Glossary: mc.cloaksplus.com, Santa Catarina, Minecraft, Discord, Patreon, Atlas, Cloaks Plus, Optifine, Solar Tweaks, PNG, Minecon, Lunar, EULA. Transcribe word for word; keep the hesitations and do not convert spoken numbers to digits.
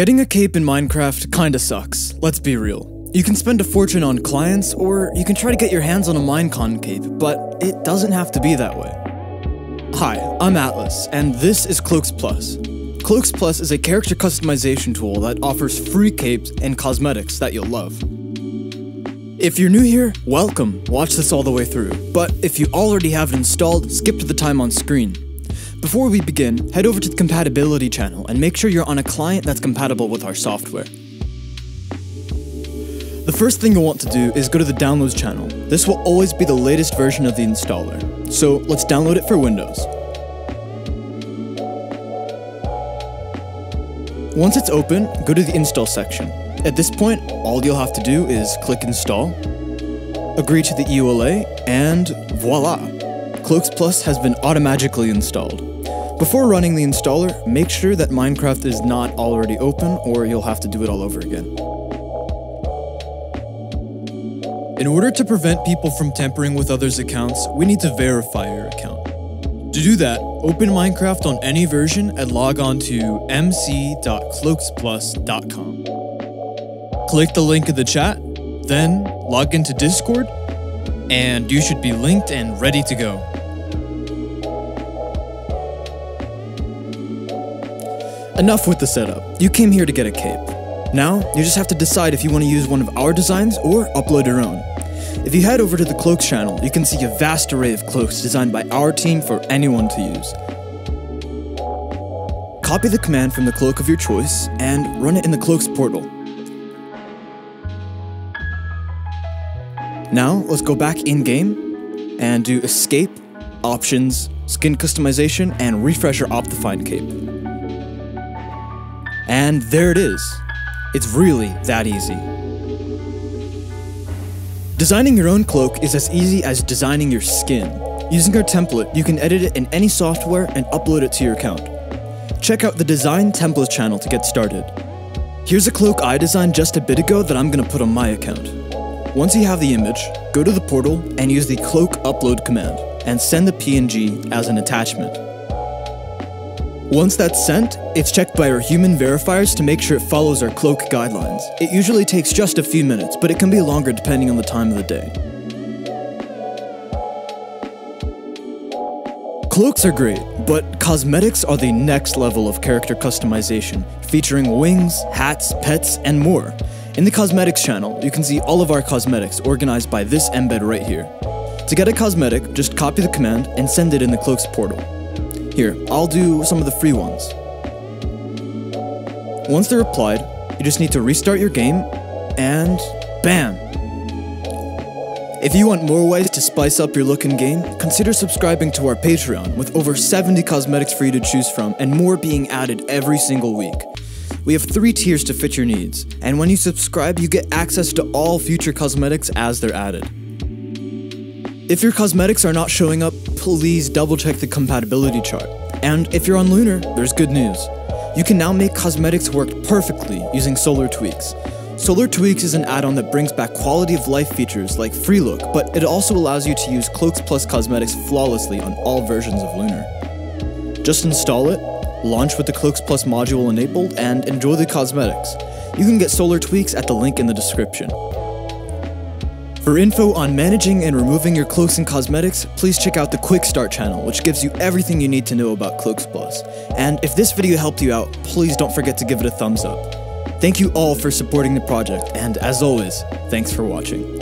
Getting a cape in Minecraft kinda sucks, let's be real. You can spend a fortune on clients, or you can try to get your hands on a Minecon cape, but it doesn't have to be that way. Hi, I'm Atlas, and this is Cloaks Plus. Cloaks Plus is a character customization tool that offers free capes and cosmetics that you'll love. If you're new here, welcome, watch this all the way through, but if you already have it installed, skip to the time on screen. Before we begin, head over to the compatibility channel and make sure you're on a client that's compatible with our software. The first thing you'll want to do is go to the downloads channel. This will always be the latest version of the installer. So let's download it for Windows. Once it's open, go to the install section. At this point, all you'll have to do is click install, agree to the E U L A, and voila! Cloaks Plus has been automatically installed. Before running the installer, make sure that Minecraft is not already open or you'll have to do it all over again. In order to prevent people from tampering with others' accounts, we need to verify your account. To do that, open Minecraft on any version and log on to m c dot cloaks plus dot com. Click the link in the chat, then log into Discord, and you should be linked and ready to go. Enough with the setup. You came here to get a cape. Now, you just have to decide if you want to use one of our designs or upload your own. If you head over to the Cloaks channel, you can see a vast array of cloaks designed by our team for anyone to use. Copy the command from the cloak of your choice and run it in the Cloaks portal. Now, let's go back in-game and do Escape, Options, Skin Customization, and refresh your Optifine cape. And there it is. It's really that easy. Designing your own cloak is as easy as designing your skin. Using our template, you can edit it in any software and upload it to your account. Check out the Design Templates channel to get started. Here's a cloak I designed just a bit ago that I'm gonna put on my account. Once you have the image, go to the portal and use the cloak upload command and send the P N G as an attachment. Once that's sent, it's checked by our human verifiers to make sure it follows our cloak guidelines. It usually takes just a few minutes, but it can be longer depending on the time of the day. Cloaks are great, but cosmetics are the next level of character customization, featuring wings, hats, pets, and more. In the cosmetics channel, you can see all of our cosmetics organized by this embed right here. To get a cosmetic, just copy the command and send it in the Cloaks portal. Here, I'll do some of the free ones. Once they're applied, you just need to restart your game, and bam! If you want more ways to spice up your look in game, consider subscribing to our Patreon with over seventy cosmetics for you to choose from and more being added every single week. We have three tiers to fit your needs, and when you subscribe, you get access to all future cosmetics as they're added. If your cosmetics are not showing up, please double check the compatibility chart. And if you're on Lunar, there's good news. You can now make cosmetics work perfectly using Solar Tweaks. Solar Tweaks is an add-on that brings back quality of life features like free look, but it also allows you to use Cloaks Plus cosmetics flawlessly on all versions of Lunar. Just install it, launch with the Cloaks Plus module enabled, and enjoy the cosmetics. You can get Solar Tweaks at the link in the description. For info on managing and removing your cloaks and cosmetics, please check out the Quick Start channel, which gives you everything you need to know about Cloaks Plus. And if this video helped you out, please don't forget to give it a thumbs up. Thank you all for supporting the project, and as always, thanks for watching.